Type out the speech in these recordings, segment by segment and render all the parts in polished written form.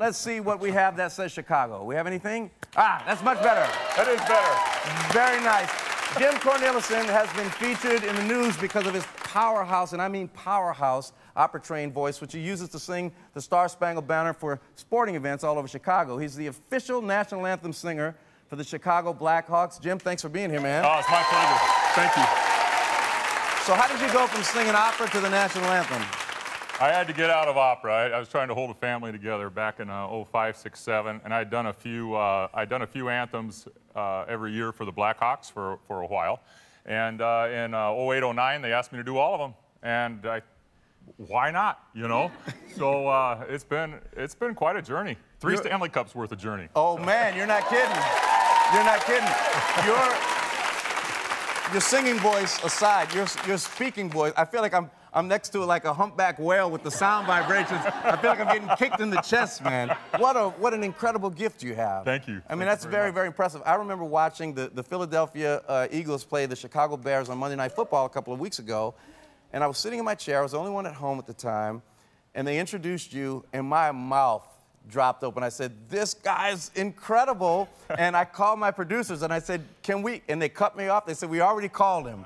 Let's see what we have that says Chicago. We have anything? Ah, that's much better. That is better. Very nice. Jim Cornelison has been featured in the news because of his powerhouse, and I mean powerhouse, opera train voice, which he uses to sing the Star-Spangled Banner for sporting events all over Chicago. He's the official national anthem singer for the Chicago Blackhawks. Jim, thanks for being here, man. Oh, it's my pleasure. Thank you. So how did you go from singing opera to the national anthem? I had to get out of opera. I was trying to hold a family together back in 05, 6, 7, and I'd done a few, anthems every year for the Blackhawks for a while. And in 08, 09, they asked me to do all of them. And why not, you know? So it's been quite a journey. Three Stanley Cups worth of journey. Oh, so. Man, you're not kidding. You're not kidding. Your singing voice aside, your speaking voice, I feel like I'm next to like a humpback whale with the sound vibrations. I feel like I'm getting kicked in the chest, man. What an incredible gift you have. Thank you. I mean, that's very, very impressive. I remember watching the Philadelphia Eagles play the Chicago Bears on Monday Night Football a couple of weeks ago, and I was sitting in my chair. I was the only one at home at the time, and they introduced you, and my mouth dropped open. I said, this guy's incredible, and I called my producers, and I said, can we? And they cut me off. They said, we already called him.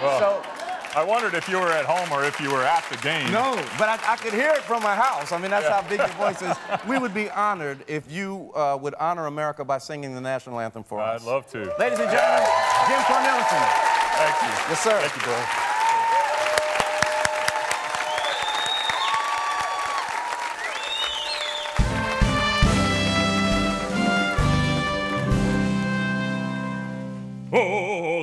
Well. So. I wondered if you were at home or if you were at the game. No, but I could hear it from my house. I mean, that's how big your voice is. We would be honored if you would honor America by singing the national anthem for us. I'd love to. Ladies and gentlemen, Jim Cornelison. Thank you. Yes, sir. Thank you, bro. Oh,